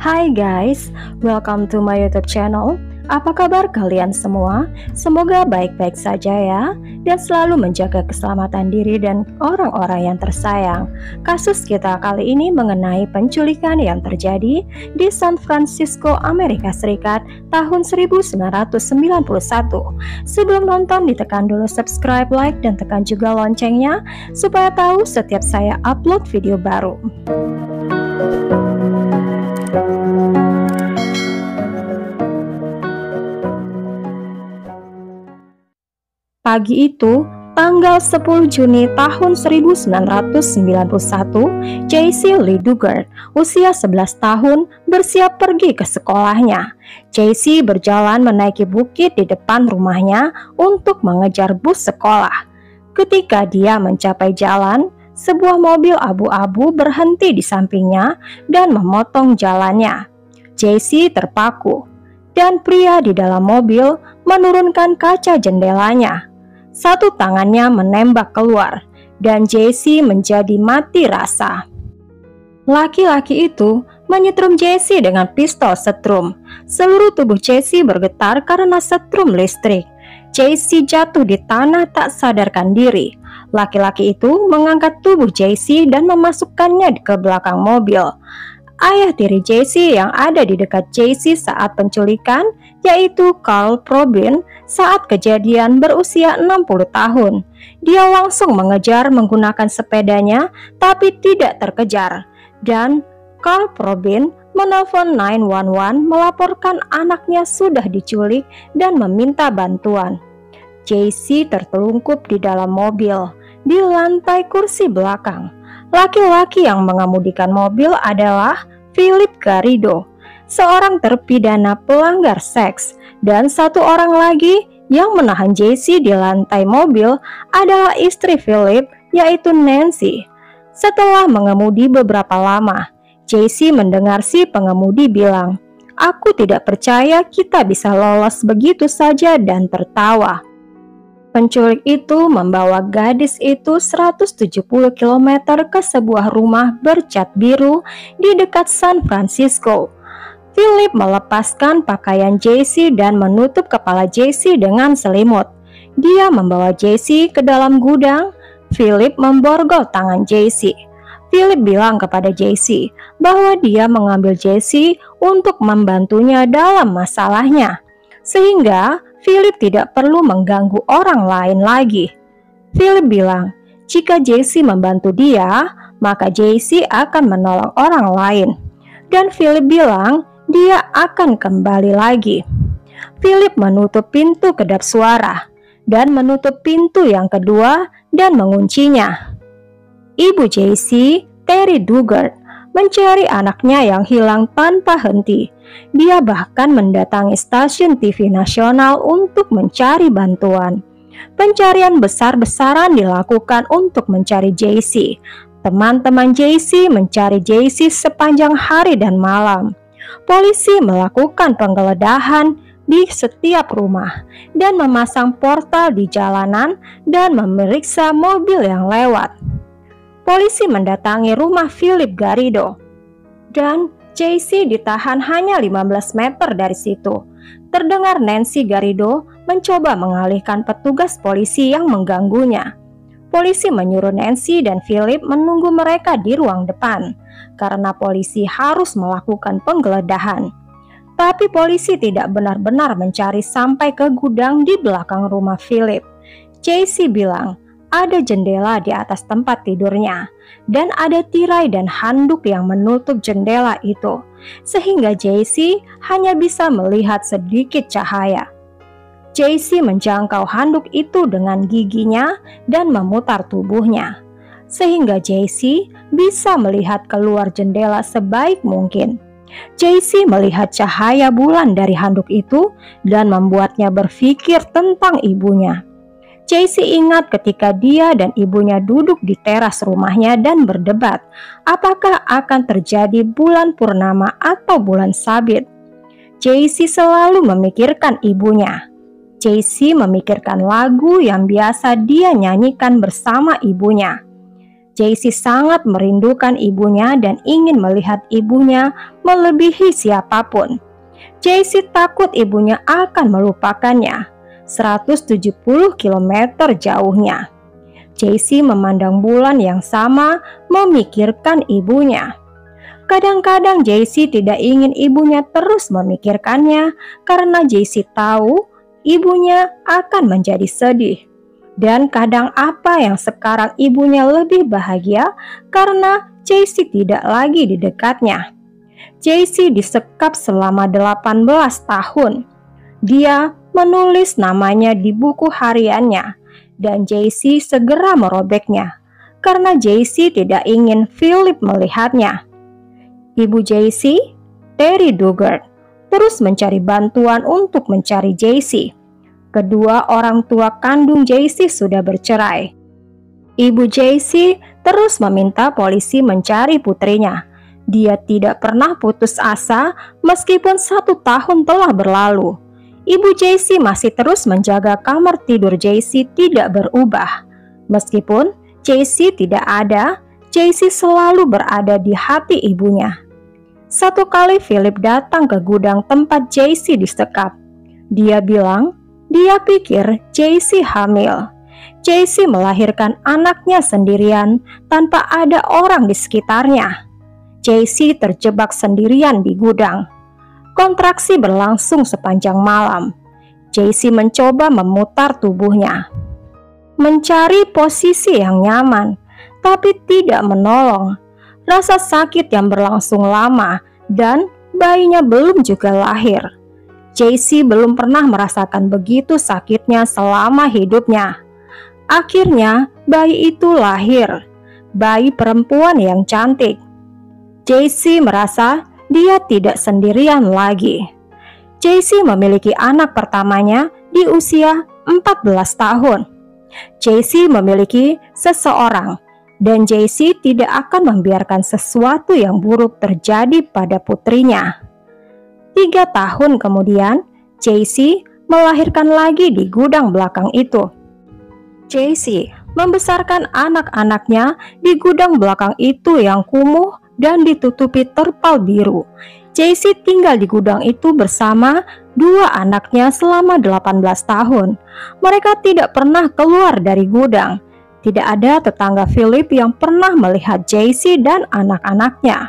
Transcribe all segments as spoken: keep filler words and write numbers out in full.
Hai guys, welcome to my YouTube channel. Apa kabar kalian semua? Semoga baik-baik saja ya, dan selalu menjaga keselamatan diri dan orang-orang yang tersayang. Kasus kita kali ini mengenai penculikan yang terjadi di San Francisco, Amerika Serikat tahun seribu sembilan ratus sembilan puluh satu. Sebelum nonton, ditekan dulu subscribe, like, dan tekan juga loncengnya supaya tahu setiap saya upload video baru. Pagi itu, tanggal sepuluh Juni tahun seribu sembilan ratus sembilan puluh satu, Jaycee Lee Dugard, usia sebelas tahun, bersiap pergi ke sekolahnya. Jaycee berjalan menaiki bukit di depan rumahnya untuk mengejar bus sekolah. Ketika dia mencapai jalan, sebuah mobil abu-abu berhenti di sampingnya dan memotong jalannya. Jaycee terpaku, dan pria di dalam mobil menurunkan kaca jendelanya. Satu tangannya menembak keluar, dan Jaycee menjadi mati rasa. Laki-laki itu menyetrum Jaycee dengan pistol setrum. Seluruh tubuh Jaycee bergetar karena setrum listrik. Jaycee jatuh di tanah tak sadarkan diri. Laki-laki itu mengangkat tubuh Jaycee dan memasukkannya ke belakang mobil. Ayah tiri Jaycee yang ada di dekat Jaycee saat penculikan, yaitu Carl Probyn, saat kejadian berusia enam puluh tahun. Dia langsung mengejar menggunakan sepedanya tapi tidak terkejar, dan Carl Probyn menelpon sembilan satu satu melaporkan anaknya sudah diculik dan meminta bantuan. Jaycee tertelungkup di dalam mobil di lantai kursi belakang. Laki-laki yang mengemudikan mobil adalah Philip Garrido, seorang terpidana pelanggar seks, dan satu orang lagi yang menahan Jaycee di lantai mobil adalah istri Philip, yaitu Nancy. Setelah mengemudi beberapa lama, Jaycee mendengar si pengemudi bilang, "Aku tidak percaya kita bisa lolos begitu saja," dan tertawa. Penculik itu membawa gadis itu seratus tujuh puluh kilometer ke sebuah rumah bercat biru di dekat San Francisco. Philip melepaskan pakaian Jaycee dan menutup kepala Jaycee dengan selimut. Dia membawa Jaycee ke dalam gudang. Philip memborgol tangan Jaycee. Philip bilang kepada Jaycee bahwa dia mengambil Jaycee untuk membantunya dalam masalahnya, sehingga Philip tidak perlu mengganggu orang lain lagi. Philip bilang, jika Jaycee membantu dia, maka Jaycee akan menolong orang lain. Dan Philip bilang, dia akan kembali lagi. Philip menutup pintu kedap suara, dan menutup pintu yang kedua dan menguncinya. Ibu Jaycee, Terry Dugard, mencari anaknya yang hilang tanpa henti. Dia bahkan mendatangi stasiun T V nasional untuk mencari bantuan. Pencarian besar-besaran dilakukan untuk mencari Jaycee. Teman-teman Jaycee mencari Jaycee sepanjang hari dan malam. Polisi melakukan penggeledahan di setiap rumah dan memasang portal di jalanan dan memeriksa mobil yang lewat. Polisi mendatangi rumah Philip Garrido, dan Jaycee ditahan hanya lima belas meter dari situ. Terdengar Nancy Garrido mencoba mengalihkan petugas polisi yang mengganggunya. Polisi menyuruh Nancy dan Philip menunggu mereka di ruang depan, karena polisi harus melakukan penggeledahan. Tapi polisi tidak benar-benar mencari sampai ke gudang di belakang rumah Philip. Jaycee bilang, ada jendela di atas tempat tidurnya, dan ada tirai dan handuk yang menutup jendela itu, sehingga Jaycee hanya bisa melihat sedikit cahaya. Jaycee menjangkau handuk itu dengan giginya dan memutar tubuhnya, sehingga Jaycee bisa melihat keluar jendela sebaik mungkin. Jaycee melihat cahaya bulan dari handuk itu dan membuatnya berpikir tentang ibunya. Jaycee ingat ketika dia dan ibunya duduk di teras rumahnya dan berdebat, apakah akan terjadi bulan purnama atau bulan sabit. Jaycee selalu memikirkan ibunya. Jaycee memikirkan lagu yang biasa dia nyanyikan bersama ibunya. Jaycee sangat merindukan ibunya dan ingin melihat ibunya melebihi siapapun. Jaycee takut ibunya akan melupakannya seratus tujuh puluh kilometer jauhnya. Jaycee memandang bulan yang sama, memikirkan ibunya. Kadang-kadang Jaycee tidak ingin ibunya terus memikirkannya karena Jaycee tahu ibunya akan menjadi sedih. Dan kadang apa yang sekarang ibunya lebih bahagia karena Jaycee tidak lagi di dekatnya. Jaycee disekap selama delapan belas tahun. Dia menulis namanya di buku hariannya dan Jaycee segera merobeknya karena Jaycee tidak ingin Philip melihatnya. Ibu Jaycee, Terry Dugard, terus mencari bantuan untuk mencari Jaycee. Kedua orang tua kandung Jaycee sudah bercerai. Ibu Jaycee terus meminta polisi mencari putrinya. Dia tidak pernah putus asa meskipun satu tahun telah berlalu. Ibu Jaycee masih terus menjaga kamar tidur Jaycee tidak berubah. Meskipun Jaycee tidak ada, Jaycee selalu berada di hati ibunya. Satu kali Philip datang ke gudang tempat Jaycee disekap. Dia bilang, dia pikir Jaycee hamil. Jaycee melahirkan anaknya sendirian tanpa ada orang di sekitarnya. Jaycee terjebak sendirian di gudang. Kontraksi berlangsung sepanjang malam. Jaycee mencoba memutar tubuhnya, mencari posisi yang nyaman, tapi tidak menolong. Rasa sakit yang berlangsung lama dan bayinya belum juga lahir. Jaycee belum pernah merasakan begitu sakitnya selama hidupnya. Akhirnya bayi itu lahir, bayi perempuan yang cantik. Jaycee merasa dia tidak sendirian lagi. Jaycee memiliki anak pertamanya di usia empat belas tahun. Jaycee memiliki seseorang. Dan Jaycee tidak akan membiarkan sesuatu yang buruk terjadi pada putrinya. Tiga tahun kemudian, Jaycee melahirkan lagi di gudang belakang itu. Jaycee membesarkan anak-anaknya di gudang belakang itu yang kumuh dan ditutupi terpal biru. Jaycee tinggal di gudang itu bersama dua anaknya selama delapan belas tahun. Mereka tidak pernah keluar dari gudang. Tidak ada tetangga Philip yang pernah melihat Jaycee dan anak-anaknya.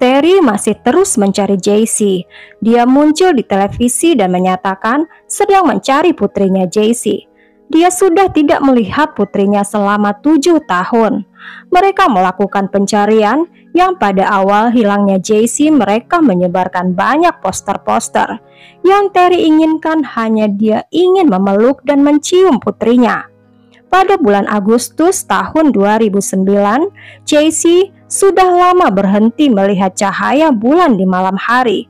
Terry masih terus mencari Jaycee. Dia muncul di televisi dan menyatakan sedang mencari putrinya Jaycee. Dia sudah tidak melihat putrinya selama tujuh tahun. Mereka melakukan pencarian yang pada awal hilangnya Jaycee mereka menyebarkan banyak poster-poster. Yang Terry inginkan hanya dia ingin memeluk dan mencium putrinya. Pada bulan Agustus tahun dua ribu sembilan, Jaycee sudah lama berhenti melihat cahaya bulan di malam hari.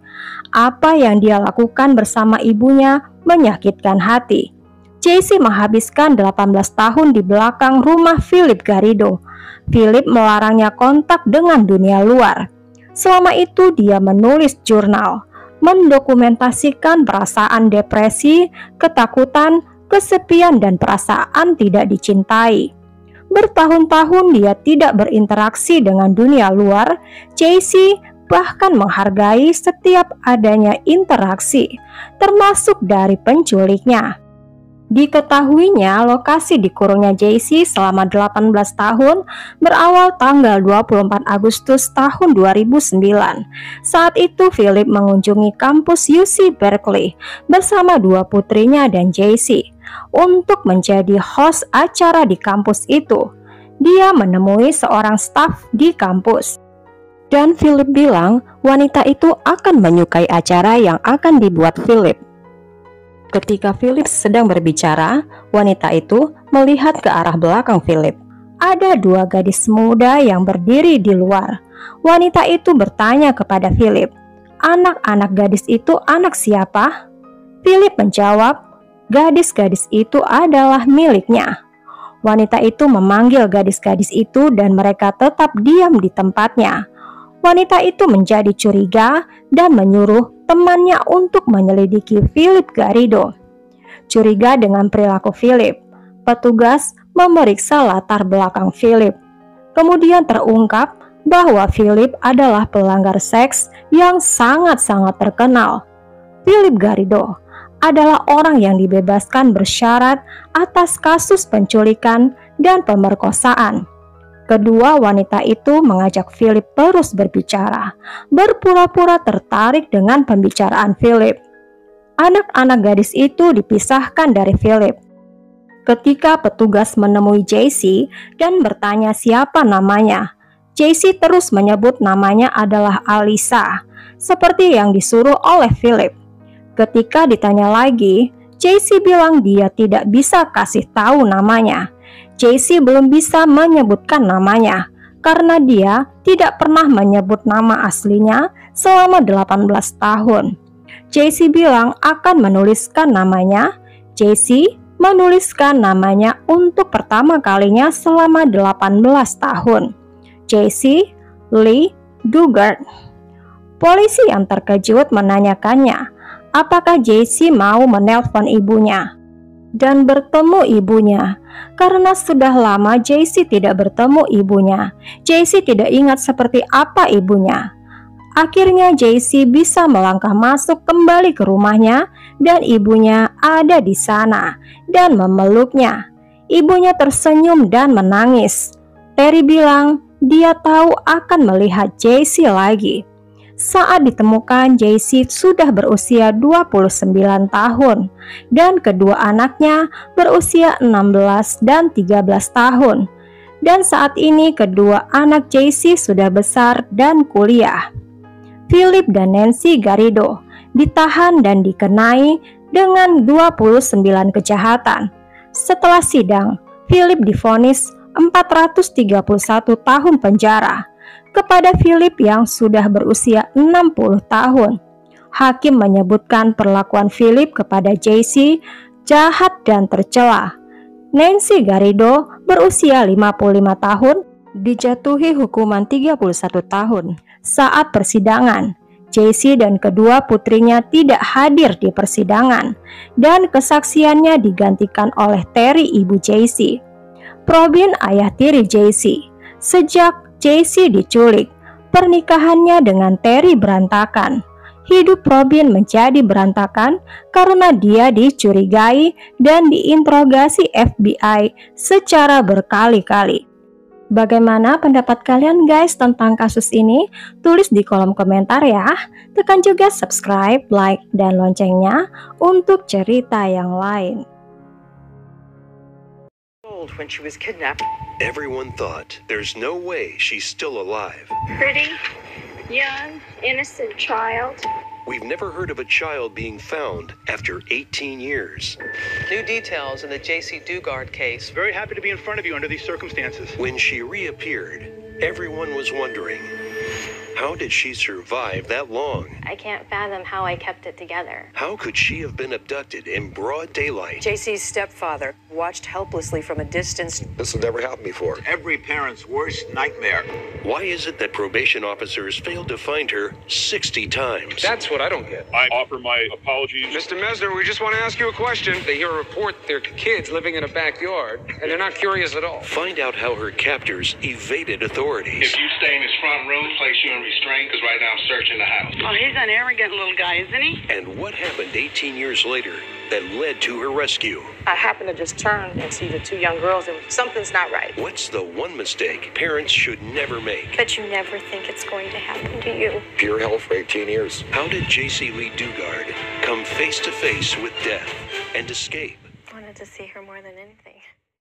Apa yang dia lakukan bersama ibunya menyakitkan hati. Jaycee menghabiskan delapan belas tahun di belakang rumah Philip Garrido. Philip melarangnya kontak dengan dunia luar. Selama itu dia menulis jurnal, mendokumentasikan perasaan depresi, ketakutan, kesepian dan perasaan tidak dicintai. Bertahun-tahun dia tidak berinteraksi dengan dunia luar. Jaycee bahkan menghargai setiap adanya interaksi, termasuk dari penculiknya. Diketahuinya lokasi dikurungnya Jaycee selama delapan belas tahun berawal tanggal dua puluh empat Agustus tahun dua ribu sembilan. Saat itu Philip mengunjungi kampus U C Berkeley bersama dua putrinya dan Jaycee untuk menjadi host acara di kampus itu. Dia menemui seorang staf di kampus dan Philip bilang wanita itu akan menyukai acara yang akan dibuat Philip. Ketika Philip sedang berbicara, wanita itu melihat ke arah belakang Philip. Ada dua gadis muda yang berdiri di luar. Wanita itu bertanya kepada Philip, "Anak-anak gadis itu anak siapa?" Philip menjawab, "Gadis-gadis itu adalah miliknya." Wanita itu memanggil gadis-gadis itu dan mereka tetap diam di tempatnya. Wanita itu menjadi curiga dan menyuruh temannya untuk menyelidiki Philip Garrido. Curiga dengan perilaku Philip, petugas memeriksa latar belakang Philip. Kemudian terungkap bahwa Philip adalah pelanggar seks yang sangat-sangat terkenal. Philip Garrido adalah orang yang dibebaskan bersyarat atas kasus penculikan dan pemerkosaan. Kedua wanita itu mengajak Philip terus berbicara, berpura-pura tertarik dengan pembicaraan Philip. Anak-anak gadis itu dipisahkan dari Philip. Ketika petugas menemui Jaycee dan bertanya siapa namanya, Jaycee terus menyebut namanya adalah Alyssa, seperti yang disuruh oleh Philip. Ketika ditanya lagi, Jaycee bilang dia tidak bisa kasih tahu namanya. Jaycee belum bisa menyebutkan namanya karena dia tidak pernah menyebut nama aslinya selama delapan belas tahun. Jaycee bilang akan menuliskan namanya. Jaycee menuliskan namanya untuk pertama kalinya selama delapan belas tahun. Jaycee Lee Dugard. Polisi yang terkejut menanyakannya apakah Jaycee mau menelpon ibunya dan bertemu ibunya, karena sudah lama Jaycee tidak bertemu ibunya. Jaycee tidak ingat seperti apa ibunya. Akhirnya Jaycee bisa melangkah masuk kembali ke rumahnya dan ibunya ada di sana dan memeluknya. Ibunya tersenyum dan menangis. Terry bilang dia tahu akan melihat Jaycee lagi. Saat ditemukan, Jaycee sudah berusia dua puluh sembilan tahun dan kedua anaknya berusia enam belas dan tiga belas tahun. Dan saat ini kedua anak Jaycee sudah besar dan kuliah. Philip dan Nancy Garrido ditahan dan dikenai dengan dua puluh sembilan kejahatan. Setelah sidang, Philip divonis empat ratus tiga puluh satu tahun penjara kepada Philip yang sudah berusia enam puluh tahun. Hakim menyebutkan perlakuan Philip kepada Jaycee jahat dan tercela. Nancy Garrido berusia lima puluh lima tahun dijatuhi hukuman tiga puluh satu tahun saat persidangan. Jaycee dan kedua putrinya tidak hadir di persidangan dan kesaksiannya digantikan oleh Terry, ibu Jaycee. Probyn, ayah tiri Jaycee. Sejak Jaycee diculik, pernikahannya dengan Terry berantakan. Hidup Probyn menjadi berantakan karena dia dicurigai dan diinterogasi F B I secara berkali-kali. Bagaimana pendapat kalian guys tentang kasus ini? Tulis di kolom komentar ya. Tekan juga subscribe, like, dan loncengnya untuk cerita yang lain. When she was kidnapped, everyone thought there's no way she's still alive. Pretty, young, innocent child. We've never heard of a child being found after eighteen years. New details in the Jaycee Dugard case. Very happy to be in front of you under these circumstances. When she reappeared, everyone was wondering, how did she survive that long? I can't fathom how I kept it together. How could she have been abducted in broad daylight? Jaycee's stepfather watched helplessly from a distance. This has never happened before. Every parent's worst nightmare. Why is it that probation officers failed to find her sixty times? That's what I don't get. I offer my apologies. Mister Mesner, we just want to ask you a question. They hear a report their kids living in a backyard, and they're not curious at all. Find out how her captors evaded authorities. If you stay in this front room, place you in restraint, because right now I'm searching the house. Oh, he's an arrogant little guy, isn't he? And what happened eighteen years later that led to her rescue? I happened to just turn and see the two young girls, and something's not right. What's the one mistake parents should never make? But you never think it's going to happen to you. Pure hell for eighteen years. How did Jaycee Lee Dugard come face to face with death and escape? I wanted to see her more than anything.